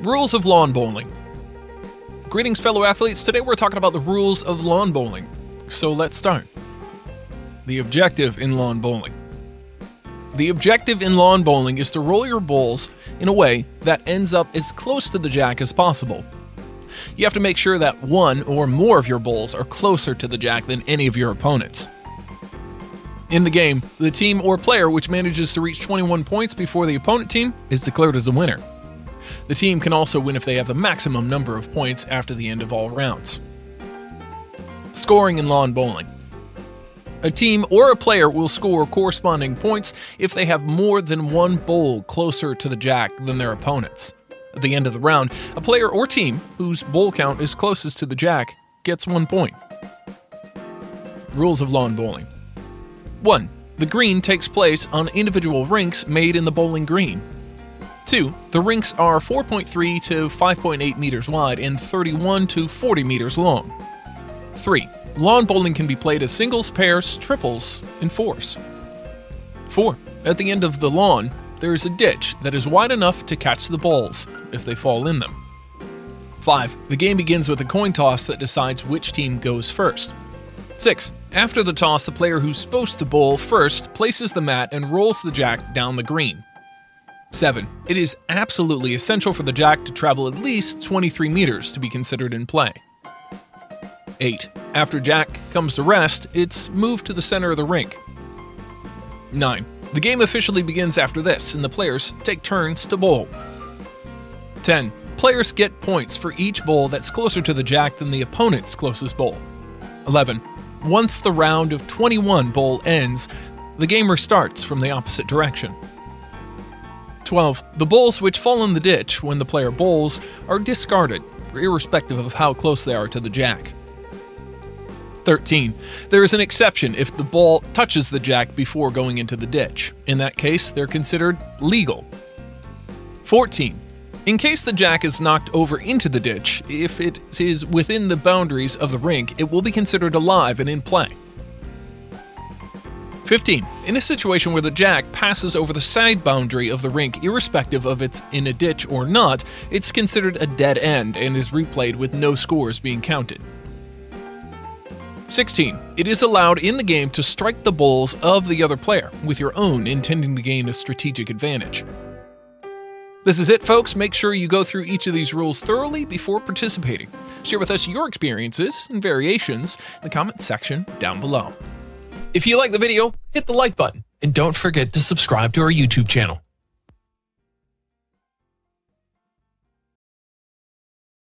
Rules of lawn bowling. Greetings, fellow athletes. Today we're talking about the rules of lawn bowling. So let's start. The objective in lawn bowling. The objective in lawn bowling is to roll your balls in a way that ends up as close to the jack as possible. You have to make sure that one or more of your balls are closer to the jack than any of your opponents. In the game, the team or player which manages to reach 21 points before the opponent team is declared as the winner. The team can also win if they have the maximum number of points after the end of all rounds. Scoring in lawn bowling. A team or a player will score corresponding points if they have more than one bowl closer to the jack than their opponents. At the end of the round, a player or team whose bowl count is closest to the jack gets 1 point. Rules of lawn bowling. 1. The green takes place on individual rinks made in the bowling green. 2. The rinks are 4.3 to 5.8 meters wide and 31 to 40 meters long. 3. Lawn bowling can be played as singles, pairs, triples, and fours. 4. At the end of the lawn, there is a ditch that is wide enough to catch the balls if they fall in them. 5. The game begins with a coin toss that decides which team goes first. 6. After the toss, the player who's supposed to bowl first places the mat and rolls the jack down the green. 7. It is absolutely essential for the jack to travel at least 23 meters to be considered in play. 8. After jack comes to rest, it's moved to the center of the rink. 9. The game officially begins after this, and the players take turns to bowl. 10. Players get points for each bowl that's closer to the jack than the opponent's closest bowl. 11. Once the round of 21 bowl ends, the game restarts from the opposite direction. 12. The bowls which fall in the ditch when the player bowls are discarded, irrespective of how close they are to the jack. 13. There is an exception if the ball touches the jack before going into the ditch. In that case, they're considered legal. 14. In case the jack is knocked over into the ditch, if it is within the boundaries of the rink, it will be considered alive and in play. 15. In a situation where the jack passes over the side boundary of the rink, irrespective of it's in a ditch or not, it's considered a dead end and is replayed with no scores being counted. 16. It is allowed in the game to strike the balls of the other player with your own, intending to gain a strategic advantage. This is it, folks. Make sure you go through each of these rules thoroughly before participating. Share with us your experiences and variations in the comment section down below. If you like the video, hit the like button and don't forget to subscribe to our YouTube channel.